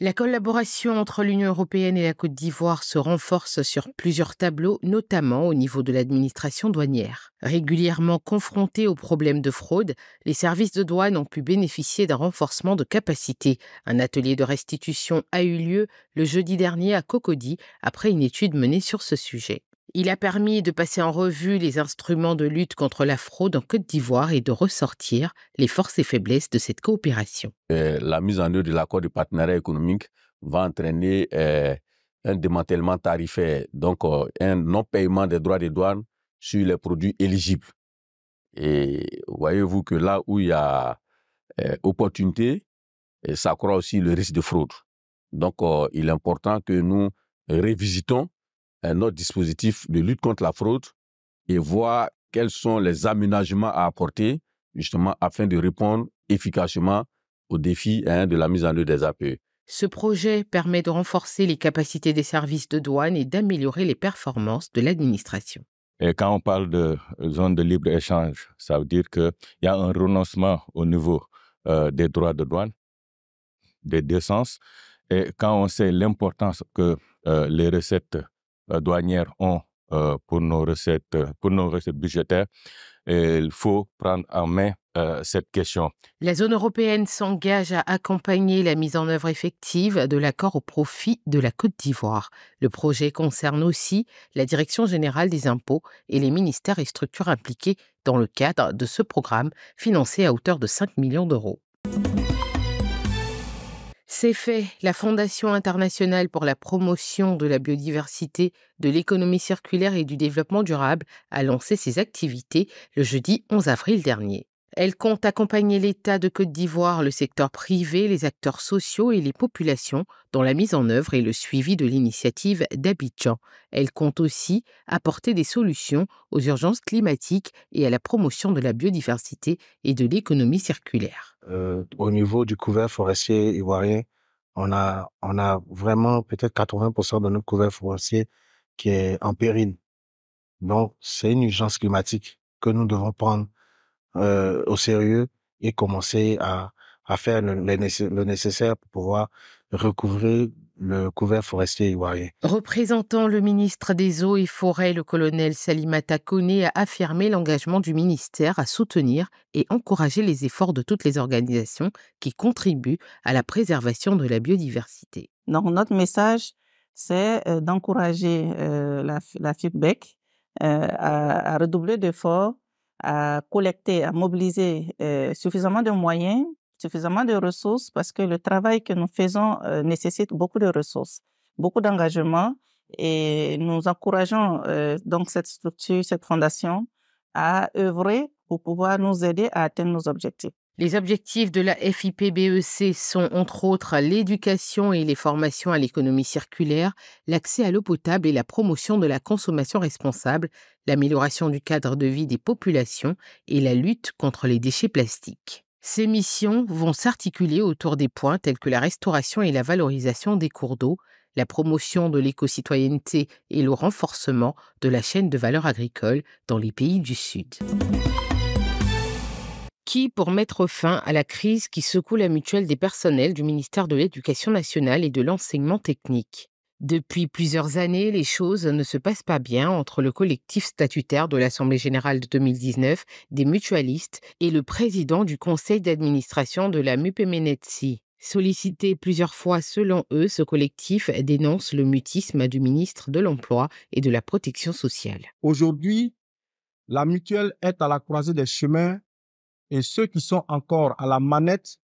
La collaboration entre l'Union européenne et la Côte d'Ivoire se renforce sur plusieurs tableaux, notamment au niveau de l'administration douanière. Régulièrement confrontés aux problèmes de fraude, les services de douane ont pu bénéficier d'un renforcement de capacité. Un atelier de restitution a eu lieu le jeudi dernier à Cocody, après une étude menée sur ce sujet. Il a permis de passer en revue les instruments de lutte contre la fraude en Côte d'Ivoire et de ressortir les forces et faiblesses de cette coopération. La mise en œuvre de l'accord de partenariat économique va entraîner un démantèlement tarifaire, donc un non-paiement des droits de douane sur les produits éligibles. Et voyez-vous que là où il y a opportunité, ça accroît aussi le risque de fraude. Donc il est important que nous révisitons notre dispositif de lutte contre la fraude et voir quels sont les aménagements à apporter justement afin de répondre efficacement aux défis de la mise en œuvre des APE. Ce projet permet de renforcer les capacités des services de douane et d'améliorer les performances de l'administration. Et quand on parle de zone de libre-échange, ça veut dire qu'il y a un renoncement au niveau des droits de douane, des deux sens. Et quand on sait l'importance que les recettes douanières ont pour nos recettes budgétaires, et il faut prendre en main cette question. La zone européenne s'engage à accompagner la mise en œuvre effective de l'accord au profit de la Côte d'Ivoire. Le projet concerne aussi la Direction générale des impôts et les ministères et structures impliqués dans le cadre de ce programme financé à hauteur de 5 millions d'euros. C'est fait, la Fondation internationale pour la promotion de la biodiversité, de l'économie circulaire et du développement durable a lancé ses activités le jeudi 11 avril dernier. Elle compte accompagner l'État de Côte d'Ivoire, le secteur privé, les acteurs sociaux et les populations dans la mise en œuvre et le suivi de l'initiative d'Abidjan. Elle compte aussi apporter des solutions aux urgences climatiques et à la promotion de la biodiversité et de l'économie circulaire. Au niveau du couvert forestier ivoirien, on a vraiment peut-être 80% de notre couvert forestier qui est en péril. Donc, c'est une urgence climatique que nous devons prendre au sérieux et commencer à faire le nécessaire pour pouvoir recouvrir le couvert forestier ivoirien. Représentant le ministre des Eaux et Forêts, le colonel Salimata Koné a affirmé l'engagement du ministère à soutenir et encourager les efforts de toutes les organisations qui contribuent à la préservation de la biodiversité. Donc notre message, c'est d'encourager la FIPBEC à redoubler d'efforts, à collecter, à mobiliser suffisamment de moyens, suffisamment de ressources, parce que le travail que nous faisons nécessite beaucoup de ressources, beaucoup d'engagement, et nous encourageons donc cette structure, cette fondation à œuvrer pour pouvoir nous aider à atteindre nos objectifs. Les objectifs de la FIPBEC sont entre autres l'éducation et les formations à l'économie circulaire, l'accès à l'eau potable et la promotion de la consommation responsable, l'amélioration du cadre de vie des populations et la lutte contre les déchets plastiques. Ces missions vont s'articuler autour des points tels que la restauration et la valorisation des cours d'eau, la promotion de l'éco-citoyenneté et le renforcement de la chaîne de valeur agricole dans les pays du Sud. Qui, pour mettre fin à la crise qui secoue la mutuelle des personnels du ministère de l'Éducation nationale et de l'enseignement technique. Depuis plusieurs années, les choses ne se passent pas bien entre le collectif statutaire de l'Assemblée générale de 2019 des mutualistes et le président du conseil d'administration de la MUPEMENET-CI. Sollicité plusieurs fois selon eux, ce collectif dénonce le mutisme du ministre de l'Emploi et de la Protection sociale. Aujourd'hui, la mutuelle est à la croisée des chemins. Et ceux qui sont encore à la manette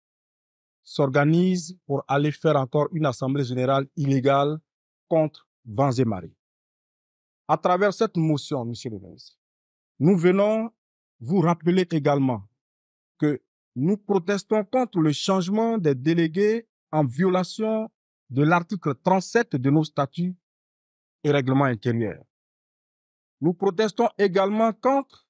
s'organisent pour aller faire encore une assemblée générale illégale contre Vanzemarie. À travers cette motion, monsieur Leves, nous venons vous rappeler également que nous protestons contre le changement des délégués en violation de l'article 37 de nos statuts et règlements intérieurs. Nous protestons également contre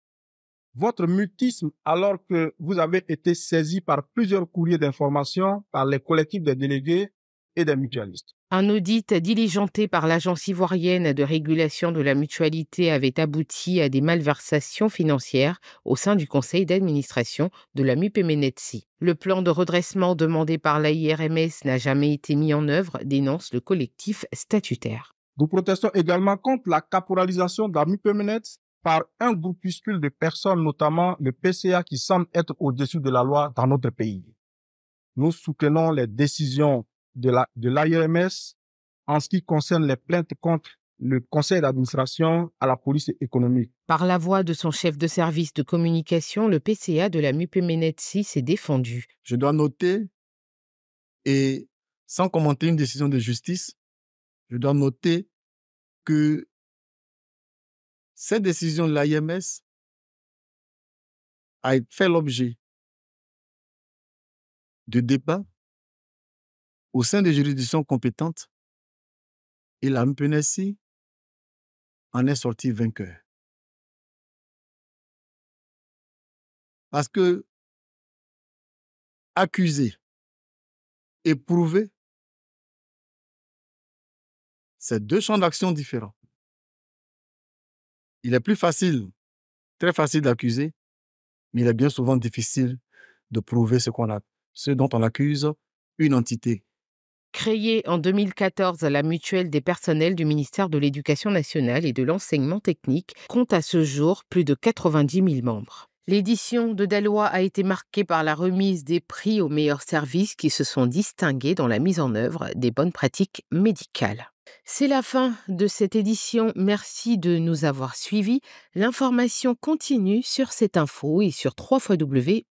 votre mutisme, alors que vous avez été saisi par plusieurs courriers d'information par les collectifs des délégués et des mutualistes. Un audit diligenté par l'Agence ivoirienne de régulation de la mutualité avait abouti à des malversations financières au sein du conseil d'administration de la MUPEMENET-CI. Le plan de redressement demandé par l'AIRMS n'a jamais été mis en œuvre, dénonce le collectif statutaire. Nous protestons également contre la caporalisation de la MUPEMENET par un groupuscule de personnes, notamment le PCA, qui semble être au-dessus de la loi dans notre pays. Nous soutenons les décisions de l'AIRMS en ce qui concerne les plaintes contre le conseil d'administration à la police économique. Par la voix de son chef de service de communication, le PCA de la MUPEMENET-CI s'est défendu. Je dois noter, et sans commenter une décision de justice, je dois noter que cette décision de l'AIRMS a fait l'objet de débats au sein des juridictions compétentes, et la MPNSI en est sortie vainqueur. Parce que accuser et prouver, c'est deux champs d'action différents. Il est plus facile, très facile d'accuser, mais il est bien souvent difficile de prouver ce dont on accuse une entité. Créée en 2014, la mutuelle des personnels du ministère de l'Éducation nationale et de l'enseignement technique compte à ce jour plus de 90 000 membres. L'édition de Dalloz a été marquée par la remise des prix aux meilleurs services qui se sont distingués dans la mise en œuvre des bonnes pratiques médicales. C'est la fin de cette édition. Merci de nous avoir suivis. L'information continue sur cette info et sur www.cetinfo.ci.